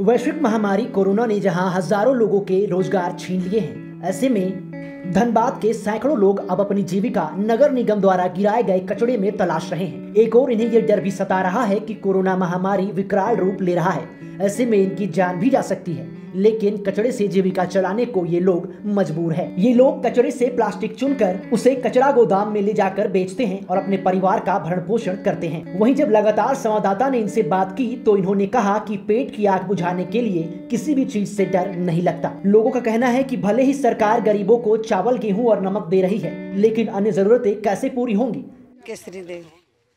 वैश्विक महामारी कोरोना ने जहां हजारों लोगों के रोजगार छीन लिए हैं, ऐसे में धनबाद के सैकड़ों लोग अब अपनी जीविका नगर निगम द्वारा गिराए गए कचड़े में तलाश रहे हैं। एक और इन्हें यह डर भी सता रहा है कि कोरोना महामारी विकराल रूप ले रहा है, ऐसे में इनकी जान भी जा सकती है, लेकिन कचड़े से जीविका चलाने को ये लोग मजबूर है। ये लोग कचड़े से प्लास्टिक चुनकर उसे कचरा गोदाम में ले जाकर बेचते हैं और अपने परिवार का भरण पोषण करते हैं। वहीं जब लगातार संवाददाता ने इनसे बात की तो इन्होंने कहा कि पेट की आग बुझाने के लिए किसी भी चीज से डर नहीं लगता। लोगों का कहना है कि भले ही सरकार गरीबों को चावल, गेहूँ और नमक दे रही है, लेकिन अन्य जरूरतें कैसे पूरी होंगी।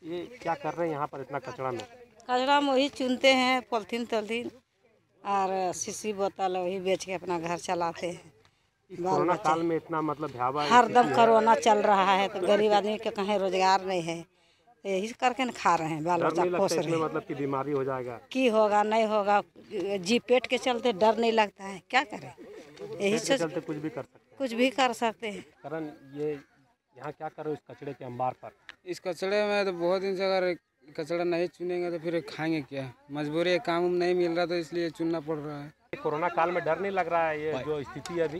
ये क्या कर रहे हैं यहाँ पर इतना कचरा में? कचरा में वही चुनते हैं, पॉलिथीन तोलिथीन और शीशी बोतल, वही बेच के अपना घर चलाते हैं। कोरोना काल में इतना मतलब भयावह हरदम कोरोना चल रहा है, तो गरीब आदमी के कहीं रोजगार नहीं है, यही करके न खा रहे हैं, बाल बच्चा पोस रहे हैं। मतलब कि बीमारी हो जाएगा, की होगा नहीं होगा, जी पेट के चलते डर नहीं लगता है, क्या करें, यही चलते कुछ भी कर सकते हैं, कुछ भी कर सकते हैं। करण, ये यहाँ क्या कर रहे हो इस कचड़े के अंबार पर? इस कचड़े में तो बहुत दिन से अगर कचड़ा नहीं चुनेंगे तो फिर खाएंगे क्या, मजबूरी है, काम नहीं मिल रहा तो इसलिए चुनना पड़ रहा है। कोरोना काल में डर नहीं लग रहा है? ये जो स्थिति है अभी,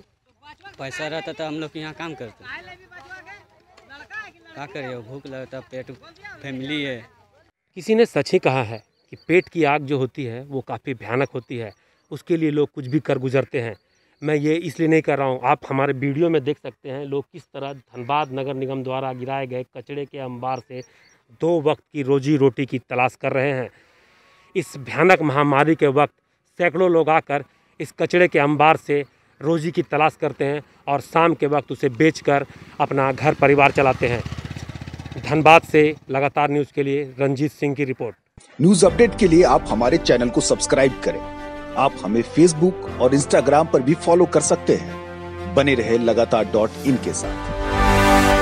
पैसा रहता तो हम लोग यहाँ काम करते, क्या करें, भूख लगता, पेट फैमिली है। किसी ने सच ही कहा है कि पेट की आग जो होती है वो काफ़ी भयानक होती है, उसके लिए लोग कुछ भी कर गुजरते हैं। मैं ये इसलिए नहीं कर रहा हूँ, आप हमारे वीडियो में देख सकते हैं लोग किस तरह धनबाद नगर निगम द्वारा गिराए गए कचड़े के अंबार से 2 वक्त की रोजी रोटी की तलाश कर रहे हैं। इस भयानक महामारी के वक्त सैकड़ों लोग आकर इस कचड़े के अंबार से रोजी की तलाश करते हैं और शाम के वक्त उसे बेचकर अपना घर परिवार चलाते हैं। धनबाद से लगातार न्यूज़ के लिए रंजीत सिंह की रिपोर्ट। न्यूज़ अपडेट के लिए आप हमारे चैनल को सब्सक्राइब करें। आप हमें फेसबुक और इंस्टाग्राम पर भी फॉलो कर सकते हैं। बने रहे लगातार .in के साथ।